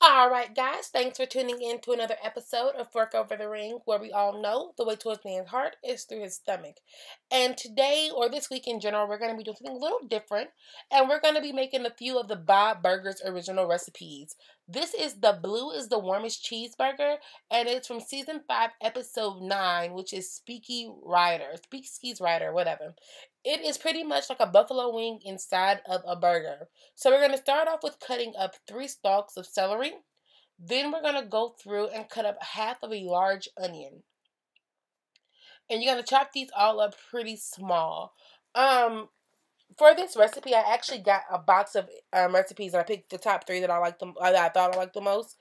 Alright guys, thanks for tuning in to another episode of Fork Over the Ring, where we all know the way to a man's heart is through his stomach. And today, or this week in general, we're going to be doing something a little different, and we're going to be making a few of the Bob's Burgers original recipes. This is the Blue is the Warmest Cheeseburger, and it's from Season 5, Episode 9, which is Speakeasy Rider, whatever. It is pretty much like a buffalo wing inside of a burger. So we're going to start off with cutting up 3 stalks of celery. Then we're going to go through and cut up half of a large onion. And you're going to chop these all up pretty small. For this recipe, I actually got a box of recipes, and I picked the top 3 that I liked that I thought I liked the most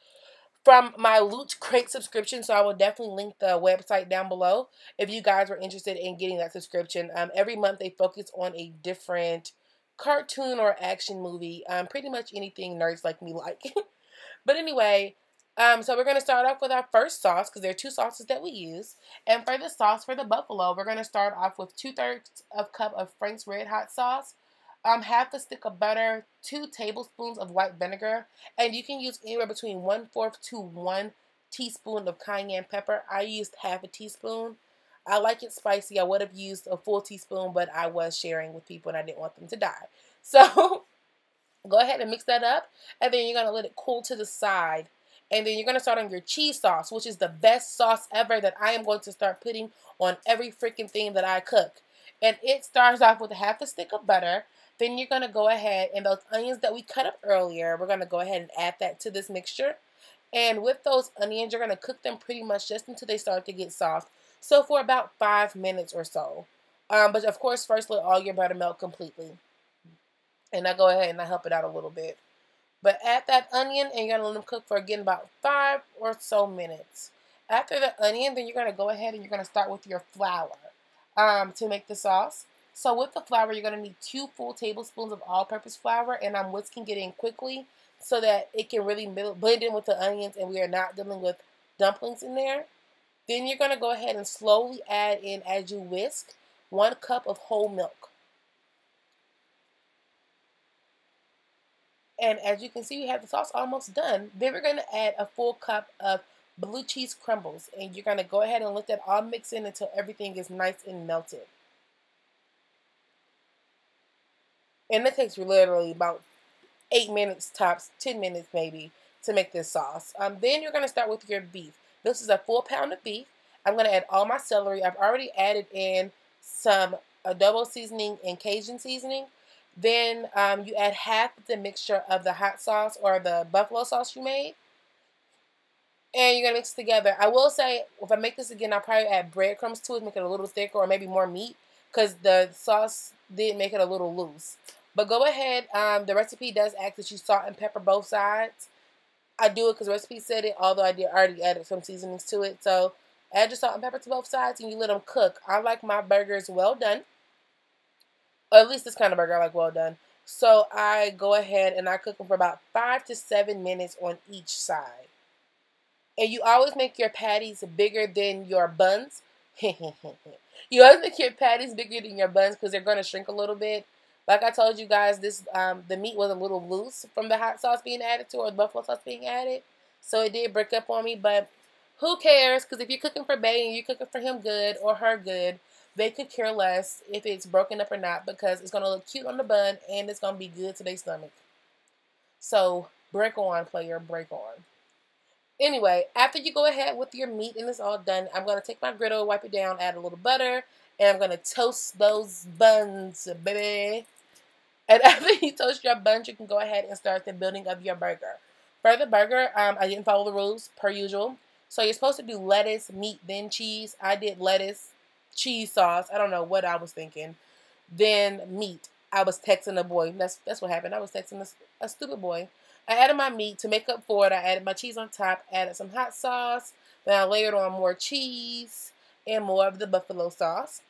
from my Loot Crate subscription, so I will definitely link the website down below if you guys are interested in getting that subscription. Every month they focus on a different cartoon or action movie, pretty much anything nerds like me like. But anyway, so we're going to start off with our first sauce, because there are 2 sauces that we use. And for the sauce for the buffalo, we're going to start off with 2/3 cup of Frank's Red Hot Sauce, half a stick of butter, 2 tablespoons of white vinegar, and you can use anywhere between 1/4 to 1 teaspoon of cayenne pepper. I used half a teaspoon. I like it spicy. I would have used a full teaspoon, but I was sharing with people and I didn't want them to die. So go ahead and mix that up, and then you're going to let it cool to the side. And then you're going to start on your cheese sauce, which is the best sauce ever that I am going to start putting on every freaking thing that I cook. And it starts off with half a stick of butter. Then you're going to go ahead, and those onions that we cut up earlier, we're going to go ahead and add that to this mixture. And with those onions, you're going to cook them pretty much just until they start to get soft. So for about 5 minutes or so. But of course, first let all your butter melt completely. And I go ahead and I help it out a little bit. But add that onion, and you're going to let them cook for, again, about 5 or so minutes. After the onion, then you're going to go ahead and you're going to start with your flour to make the sauce. So with the flour, you're going to need 2 full tablespoons of all-purpose flour, and I'm whisking it in quickly so that it can really blend in with the onions and we are not dealing with dumplings in there. Then you're going to go ahead and slowly add in, as you whisk, 1 cup of whole milk. And as you can see, we have the sauce almost done. Then we're going to add a full cup of blue cheese crumbles, and you're going to go ahead and let that all mix in until everything is nice and melted. And it takes literally about 8 minutes tops, 10 minutes maybe, to make this sauce. Then you're going to start with your beef. This is a full pound of beef. I'm going to add all my celery. I've already added in some adobo seasoning and Cajun seasoning. Then you add half the mixture of the hot sauce or the buffalo sauce you made. And you're going to mix it together. I will say, if I make this again, I'll probably add breadcrumbs to it, make it a little thicker, or maybe more meat, because the sauce did make it a little loose. But go ahead, the recipe does ask that you salt and pepper both sides. I do it because the recipe said it, although I did already added some seasonings to it. So add your salt and pepper to both sides and you let them cook. I like my burgers well done. Or at least this kind of burger I like well done. So I go ahead and I cook them for about 5 to 7 minutes on each side. And you always make your patties bigger than your buns. You always make your patties bigger than your buns because they're going to shrink a little bit. Like I told you guys, this the meat was a little loose from the hot sauce being added to, or the buffalo sauce being added. So it did break up on me, but who cares? Because if you're cooking for Bae and you're cooking for him good or her good, they could care less if it's broken up or not, because it's going to look cute on the bun and it's going to be good to their stomach. So break on, player, break on. Anyway, after you go ahead with your meat and it's all done, I'm going to take my griddle, wipe it down, add a little butter, and I'm going to toast those buns, baby. And after you toast your buns, you can go ahead and start the building of your burger. For the burger, I didn't follow the rules, per usual. So you're supposed to do lettuce, meat, then cheese. I did lettuce, cheese sauce. I don't know what I was thinking. Then meat. I was texting a boy. That's what happened. I was texting a stupid boy. I added my meat to make up for it. I added my cheese on top, added some hot sauce. Then I layered on more cheese and more of the buffalo sauce.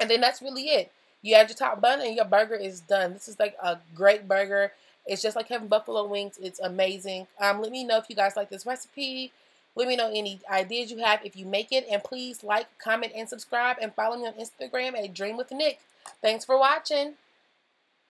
And then that's really it. You add your top bun and your burger is done. This is like a great burger. It's just like having buffalo wings. It's amazing. Let me know if you guys like this recipe. Let me know any ideas you have if you make it. And please like, comment, and subscribe. And follow me on Instagram at DreamWithNic. Thanks for watching.